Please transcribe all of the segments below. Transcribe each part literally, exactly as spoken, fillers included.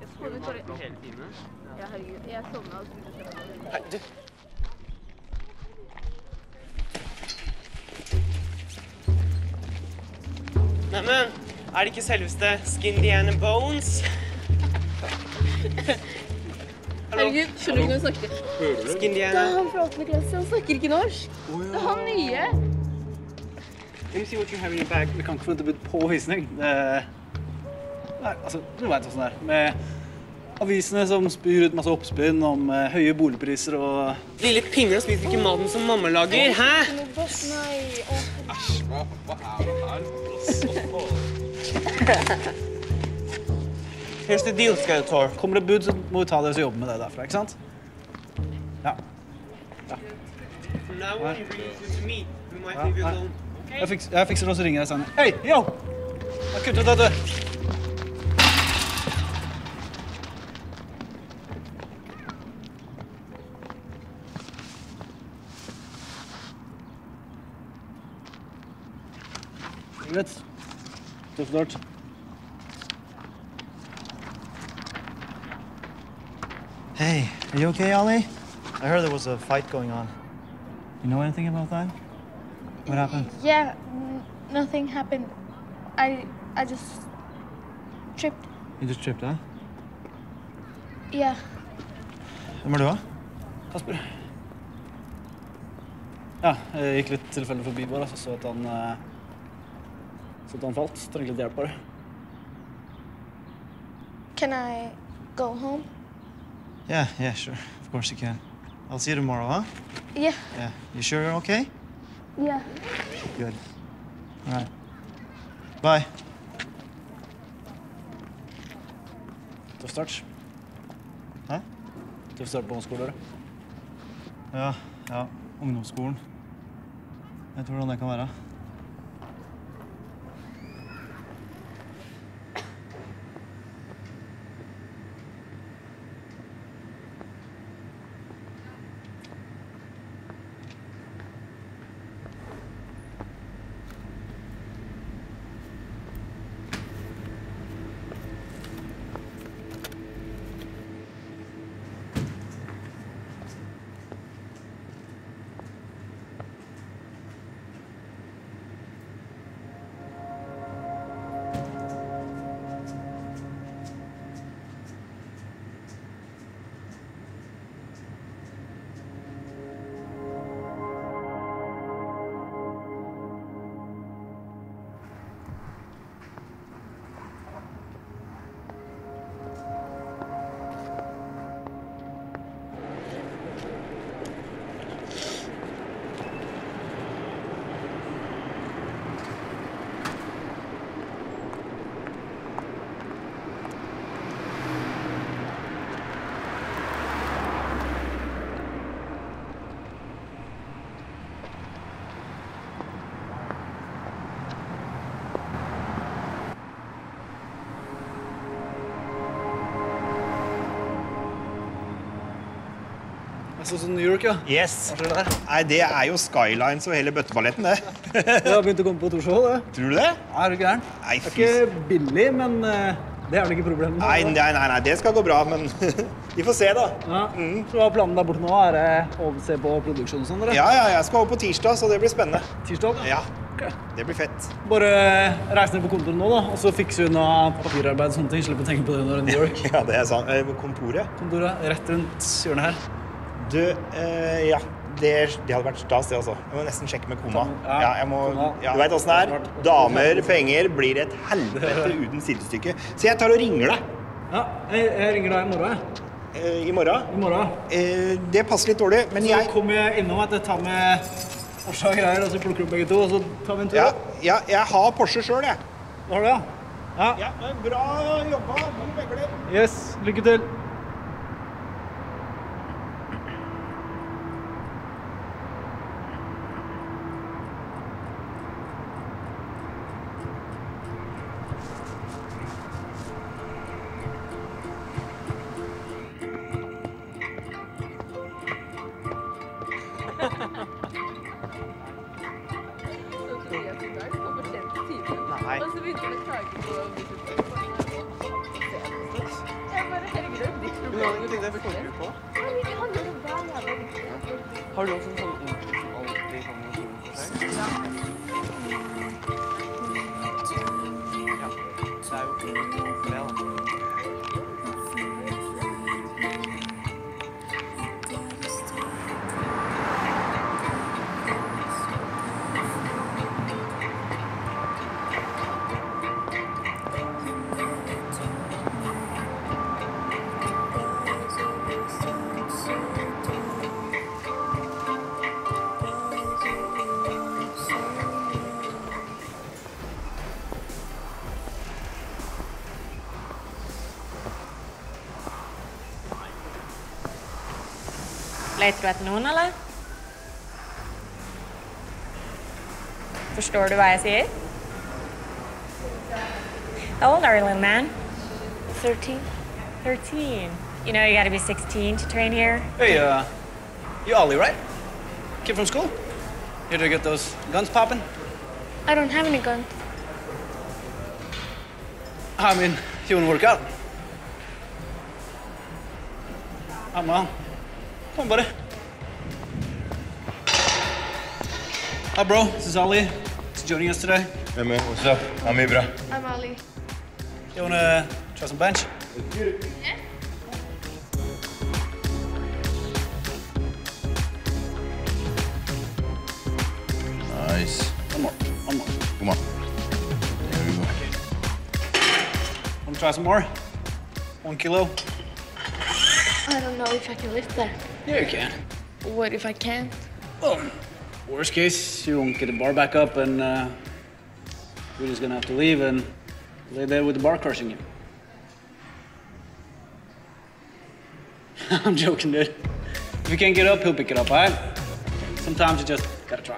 Jag sov inte hela tiden. Jag har ju jag somnade och så. Nej men, är det inte självaste Skin and Bones? Herregud, skjønner du ikke hva hun snakker? Da han fra åttende klasse, han snakker ikke norsk. Det er han nye. Let me see what you have in your bag. Vi kan ikke få noe på hysning. Nei, altså, det var en sånn der. Med avisene som spyr ut masse oppspinn om høye boligpriser og... De lille pingene spiser ikke maten som mamma lager, hæ? Æsj, hva er det her? Så faen. Here's the deal, Skeletor. Kommer det bud, så må vi ta dere og jobbe med det derfra, ikke sant? Ja. Ja. For now, when you release it to me, we might leave you alone. Okay? Jeg fikser, jeg fikser også ringer deg senere. Hei, yo! Da kutter du dette! Greit. Tøft dørt. Hey, are you okay, Ali? I heard there was a fight going on. You know anything about that? What happened? Yeah, nothing happened. I I just tripped. You just tripped, huh? Yeah. Hvem er du, da? Kasper. Ja, jeg gikk litt tilfeldig forbi bare, så så at han så at han falt. Trengte litt hjelp bare. Can I go home? Yeah, yeah, sure. Of course you can. I'll see you tomorrow, huh? Yeah. Yeah. You sure you're okay? Yeah. Good. All right. Bye. Tough start. Huh? Tough start på ungdomsskolen. Ja, ja. Ungdomsskolen. Jeg tror hvordan det kan være. Sånn som New York, ja. Yes. Nei, det er jo Skylines og hele bøtteballetten, det. Det har begynt å komme på Torshov, det. Tror du det? Nei, er det ikke det? Nei, fys. Det er ikke billig, men det er vel ikke problemet. Nei, nei, nei, det skal gå bra, men vi får se, da. Ja, så hva planen der borte nå er å se på produksjonen og sånn, dere? Ja, ja, jeg skal over på tirsdag, så det blir spennende. Tirsdag? Ja, det blir fett. Bare reise ned på kontoret nå, da, og så fikser vi unna papirarbeid og sånne ting. Slipp å tenke på det når det er New York. Ja, det er sant. Kontoret? Kontoret, rett rundt hjørnet her. Du, ja, det hadde vært stas det også. Jeg må nesten sjekke med kona. Du vet hvordan det er. Damer, penger blir et helvete uten sidestykke. Så jeg tar og ringer deg. Ja, jeg ringer deg i morgen. I morgen? I morgen. Det passer litt dårlig, men jeg... Så kommer jeg innom at jeg tar med Porsche og greier, og så plukker du opp begge to, og så tar vi en tur. Ja, jeg har Porsche selv, jeg. Har du, ja? Ja, men bra jobba. God begler. Yes, lykke til. Nei. Og så begynte vi å klage på å vise på. det vi kommer på. Det handler om det. Har du også en sånn ordentlig som alltid kommer til å seg? Ja. Det er jo ikke flere, da. Leter du etter noen, eller? Forstår du hva jeg sier? How old are you, little man? thirteen. thirteen. You know you gotta be sixteen to train here. Hey, uh, you Ali, right? Kid from school? Here to get those guns popping? I don't have any guns. I mean, you wouldn't work out. I'm wrong. Come on, buddy. Hi, bro. This is Ali. Thanks for joining us today. Hey, man. What's up? I'm Ibra. I'm Ali. You want to try some bench? Let's get it. Yeah. Nice. One more. One more. Come on. There we go. Okay. Want to try some more? One kilo. I don't know if I can lift that. Yeah, you can. What if I can't? Well, worst case, you won't get the bar back up and uh, we're just gonna have to leave and lay there with the bar crushing you. I'm joking, dude. If you can't get up, he'll pick it up, all right? Sometimes you just gotta try.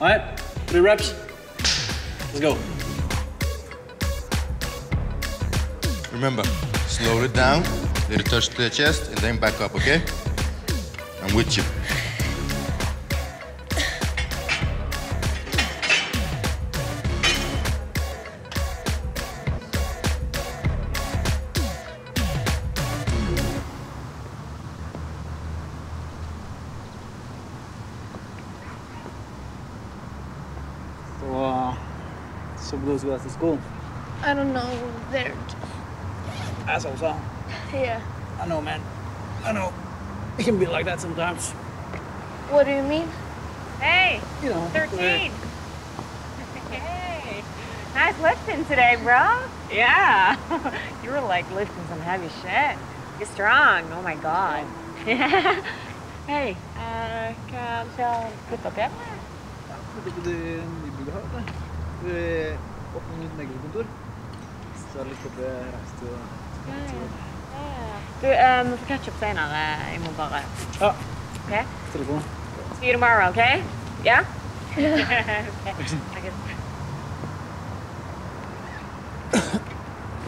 All right, three reps. Let's go. Remember, slow it down. Little touch to the chest and then back up, okay? I'm with you. So, uh, so blues go to school? I don't know. They're assholes, huh? Yeah. I know, man. I know. It can be like that sometimes. What do you mean? Hey, you know, thirteen. Hey, nice lifting today, bro. Yeah. You were like lifting some heavy shit. You're strong. Oh my god. Yeah. Hey, uh, kan jag flytta på? Ja, flytta på det nybygda här. Vi öppnar nytt meglekontor. Så lite på resten. Ja. Du, um, vi får catch up senere. Jeg må bare... Ja. Ok? Telefon. See you tomorrow, ok? Yeah? Okay.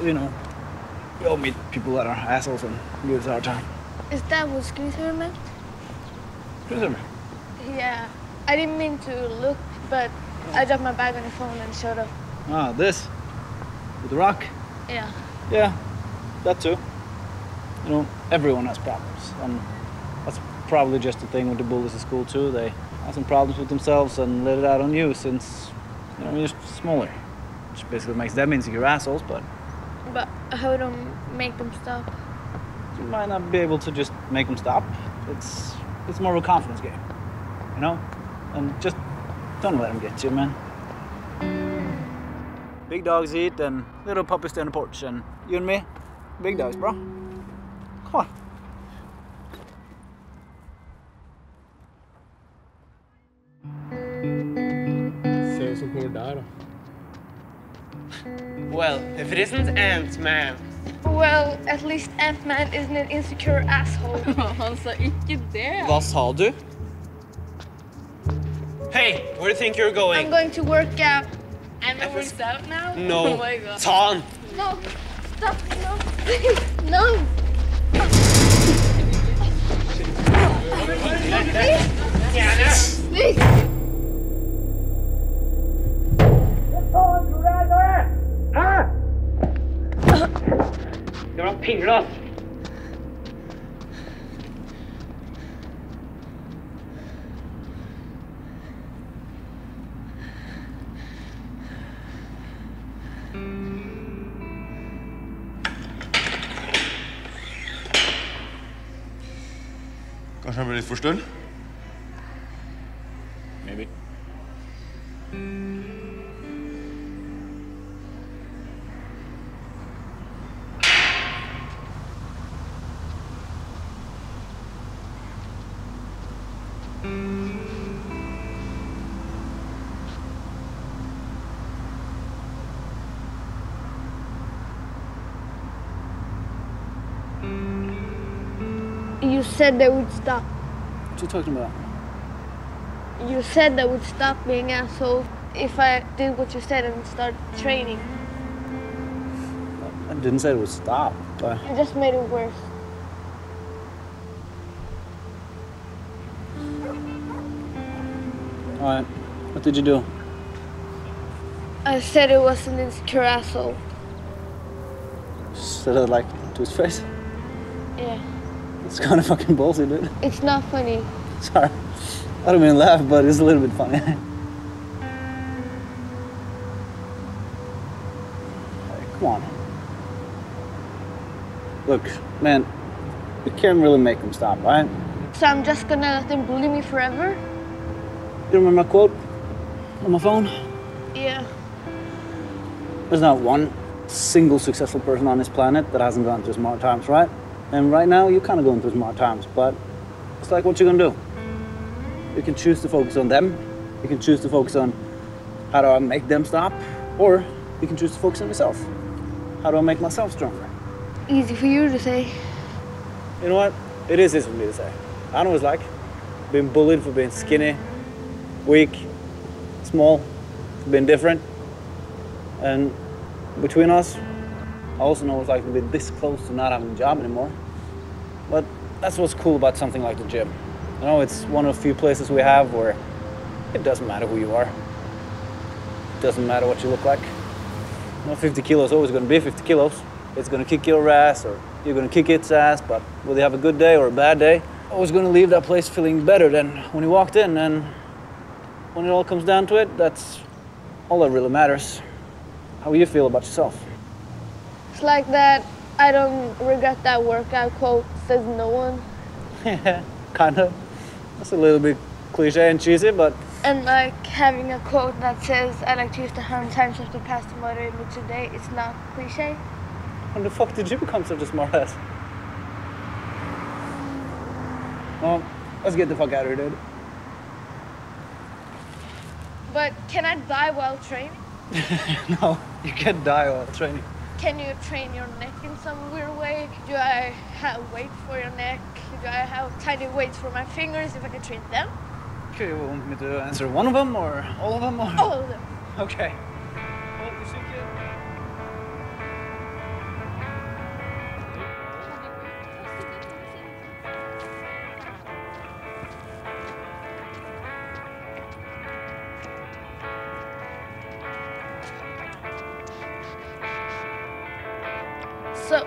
You know, we all meet people that are assholes and give us our time. Is that what Skruser meant? Skruser? Yeah. I didn't mean to look, but I dropped my bag on the phone and showed up. Ah, this? With the rock? Yeah. Yeah, that too. You know, everyone has problems, and that's probably just the thing with the bullies at school too. They have some problems with themselves and let it out on you since, you know, you're smaller. Which basically makes them insecure assholes, but... But how do you make them stop? You might not be able to just make them stop. It's, it's more of a confidence game, you know? And just don't let them get you, man. Big dogs eat and little puppies stay on the porch, and you and me, big dogs, bro. Come on. Well, if it isn't Ant-Man. Well, at least Ant-Man isn't an insecure asshole. Han sa ikke det. Hva sa du? Hey, where do you think you're going? I'm going to work out. And it works out now? No. Oh my god. Tom. No. Stop. No. Please. No. Please. Please. Please. Huh? You're on ping, family for still? Maybe. You said they would stop. What are you talking about? You said they would stop being assholes if I did what you said and start training. I didn't say it would stop, but... You just made it worse. Alright, what did you do? I said it was an insecure asshole. Said it like to his face? Yeah. It's kind of fucking ballsy, dude. It's not funny. Sorry. I don't mean laugh, but it's a little bit funny. Hey, come on. Look, man, you can't really make them stop, right? So I'm just gonna let them bully me forever? You remember my quote on my phone? Yeah. There's not one single successful person on this planet that hasn't gone through smart times, right? And right now, you're kind of going through smart times, but it's like, what you gonna do? You can choose to focus on them. You can choose to focus on how do I make them stop, or you can choose to focus on yourself. How do I make myself stronger? Easy for you to say. You know what? It is easy for me to say. I know what it's like. Being bullied for being skinny, weak, small, for being different. And between us, I also know what it's like to be this close to not having a job anymore. But that's what's cool about something like the gym. You know, it's one of the few places we have where it doesn't matter who you are. It doesn't matter what you look like. You know, fifty kilos is always going to be fifty kilos. It's going to kick your ass, or you're going to kick its ass, but whether you have a good day or a bad day, always going to leave that place feeling better than when you walked in. And when it all comes down to it, that's all that really matters. How you feel about yourself. It's like that, I don't regret that workout quote, says no one. Yeah, kind of. That's a little bit cliche and cheesy, but... And like having a quote that says, I like to use the hundred times of the past to motivate me today, it's not cliche. When the fuck did you become such a smart ass? Well, let's get the fuck out of here, dude. But can I die while training? No, you can't die while training. Can you train your neck in some weird way? Do I have weight for your neck? Do I have tiny weights for my fingers if I can train them? Okay, you want me to answer one of them or all of them? Or... All of them. Okay. So